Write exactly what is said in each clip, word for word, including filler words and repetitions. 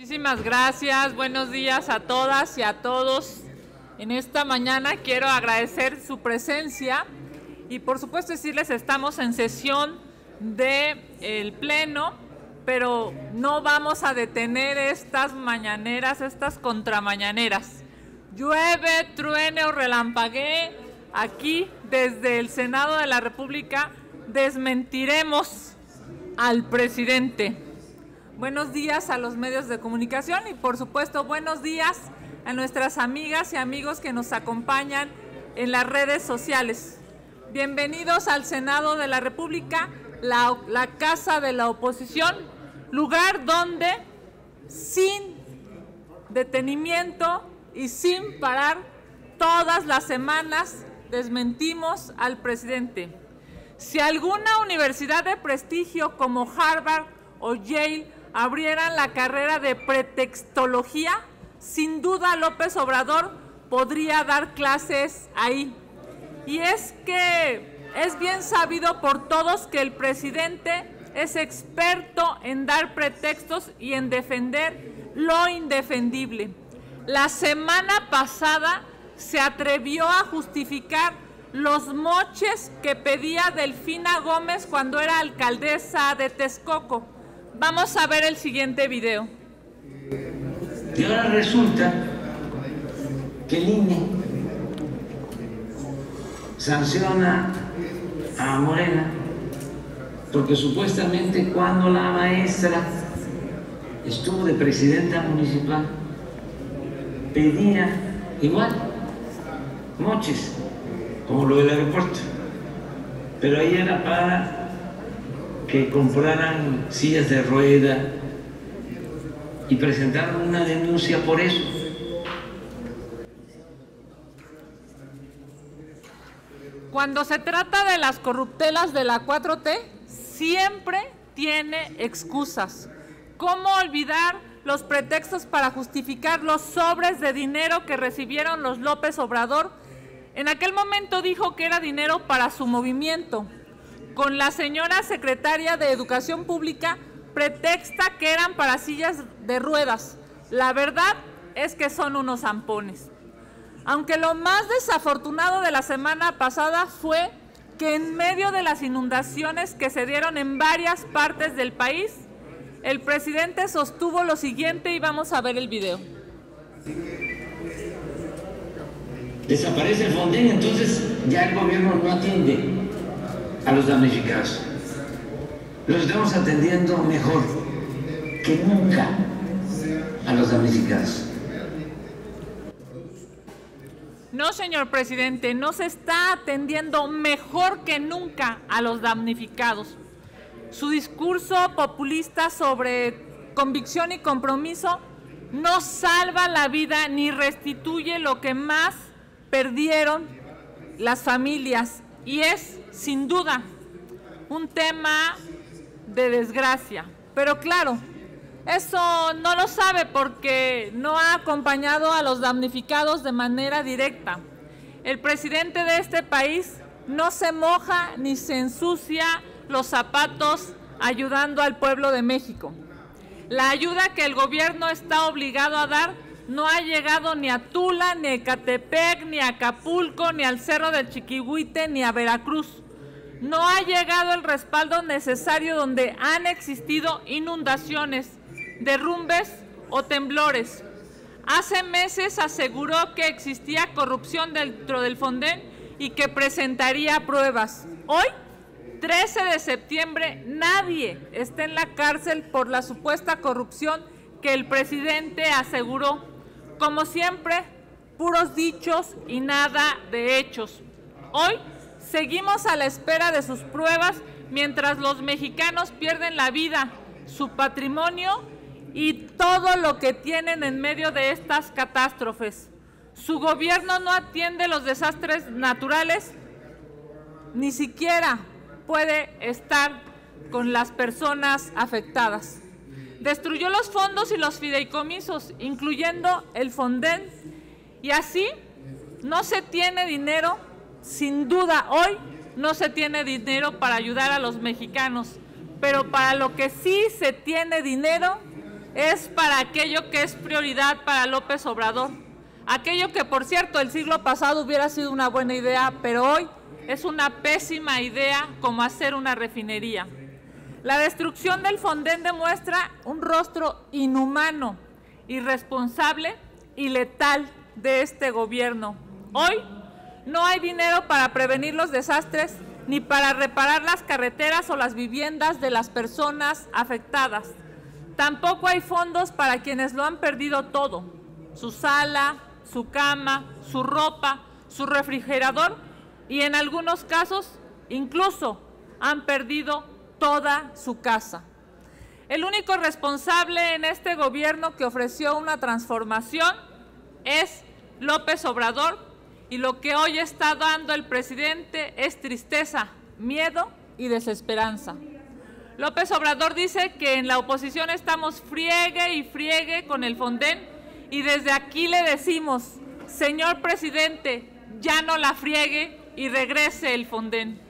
Muchísimas gracias, buenos días a todas y a todos. En esta mañana quiero agradecer su presencia y por supuesto decirles estamos en sesión del Pleno, pero no vamos a detener estas mañaneras, estas contramañaneras. Llueve, truene o relampaguee, aquí desde el Senado de la República desmentiremos al presidente. Buenos días a los medios de comunicación y por supuesto buenos días a nuestras amigas y amigos que nos acompañan en las redes sociales. Bienvenidos al Senado de la República, la, la Casa de la Oposición, lugar donde sin detenimiento y sin parar todas las semanas desmentimos al presidente. Si alguna universidad de prestigio como Harvard o Yale abrieran la carrera de pretextología, sin duda López Obrador podría dar clases ahí. Y es que es bien sabido por todos que el presidente es experto en dar pretextos y en defender lo indefendible. La semana pasada se atrevió a justificar los moches que pedía Delfina Gómez cuando era alcaldesa de Texcoco. Vamos a ver el siguiente video. Y ahora resulta que el I N E sanciona a Morena porque supuestamente cuando la maestra estuvo de presidenta municipal pedía igual moches como lo del aeropuerto, pero ahí era para que compraran sillas de rueda y presentaron una denuncia por eso. Cuando se trata de las corruptelas de la cuatro T, siempre tiene excusas. ¿Cómo olvidar los pretextos para justificar los sobres de dinero que recibieron los López Obrador? En aquel momento dijo que era dinero para su movimiento. Con la señora secretaria de Educación Pública, pretexta que eran para sillas de ruedas. La verdad es que son unos zampones. Aunque lo más desafortunado de la semana pasada fue que en medio de las inundaciones que se dieron en varias partes del país, el presidente sostuvo lo siguiente y vamos a ver el video. Desaparece el Fonden, entonces ya el gobierno no atiende a los damnificados. Los estamos atendiendo mejor que nunca a los damnificados. No, señor presidente, no se está atendiendo mejor que nunca a los damnificados. Su discurso populista sobre convicción y compromiso no salva la vida ni restituye lo que más perdieron las familias y es, sin duda, un tema de desgracia, pero claro, eso no lo sabe porque no ha acompañado a los damnificados de manera directa. El presidente de este país no se moja ni se ensucia los zapatos ayudando al pueblo de México. La ayuda que el gobierno está obligado a dar no ha llegado ni a Tula, ni a Ecatepec, ni a Acapulco, ni al Cerro del Chiquihuite, ni a Veracruz. No ha llegado el respaldo necesario donde han existido inundaciones, derrumbes o temblores. Hace meses aseguró que existía corrupción dentro del Fonden y que presentaría pruebas. Hoy, trece de septiembre, nadie está en la cárcel por la supuesta corrupción que el presidente aseguró. Como siempre, puros dichos y nada de hechos. Hoy, seguimos a la espera de sus pruebas mientras los mexicanos pierden la vida, su patrimonio y todo lo que tienen en medio de estas catástrofes. Su gobierno no atiende los desastres naturales, ni siquiera puede estar con las personas afectadas. Destruyó los fondos y los fideicomisos, incluyendo el Fonden, y así no se tiene dinero. Sin duda, hoy no se tiene dinero para ayudar a los mexicanos, pero para lo que sí se tiene dinero es para aquello que es prioridad para López Obrador. Aquello que, por cierto, el siglo pasado hubiera sido una buena idea, pero hoy es una pésima idea como hacer una refinería. La destrucción del Fonden demuestra un rostro inhumano, irresponsable y letal de este gobierno. Hoy no hay dinero para prevenir los desastres ni para reparar las carreteras o las viviendas de las personas afectadas. Tampoco hay fondos para quienes lo han perdido todo, su sala, su cama, su ropa, su refrigerador y en algunos casos incluso han perdido toda su casa. El único responsable en este gobierno que ofreció una transformación es López Obrador, y lo que hoy está dando el presidente es tristeza, miedo y desesperanza. López Obrador dice que en la oposición estamos friegue y friegue con el Fonden, y desde aquí le decimos, señor presidente, ya no la friegue y regrese el Fonden.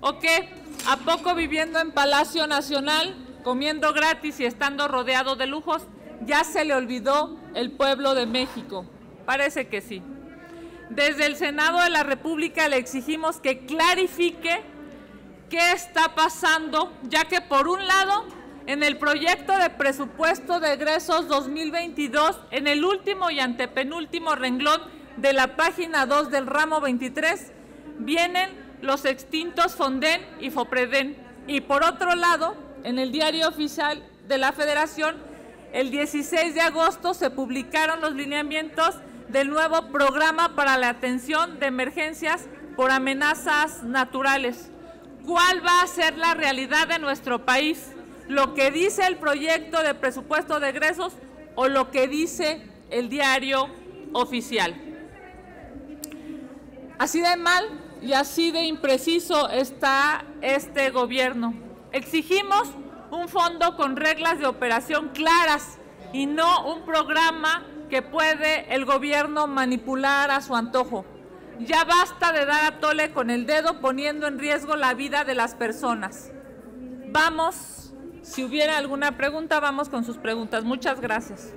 ¿O qué? ¿A poco viviendo en Palacio Nacional, comiendo gratis y estando rodeado de lujos, ya se le olvidó el pueblo de México? Parece que sí. Desde el Senado de la República le exigimos que clarifique qué está pasando, ya que por un lado, en el proyecto de presupuesto de egresos dos mil veintidós, en el último y antepenúltimo renglón de la página dos del ramo veintitrés, vienen los extintos Fonden y Fopreden. Y por otro lado, en el Diario Oficial de la Federación, el dieciséis de agosto se publicaron los lineamientos del nuevo programa para la atención de emergencias por amenazas naturales. ¿Cuál va a ser la realidad de nuestro país? ¿Lo que dice el proyecto de presupuesto de egresos o lo que dice el diario oficial? Así de mal y así de impreciso está este gobierno. Exigimos un fondo con reglas de operación claras y no un programa que puede el gobierno manipular a su antojo. Ya basta de dar a tole con el dedo poniendo en riesgo la vida de las personas. Vamos, si hubiera alguna pregunta, vamos con sus preguntas. Muchas gracias.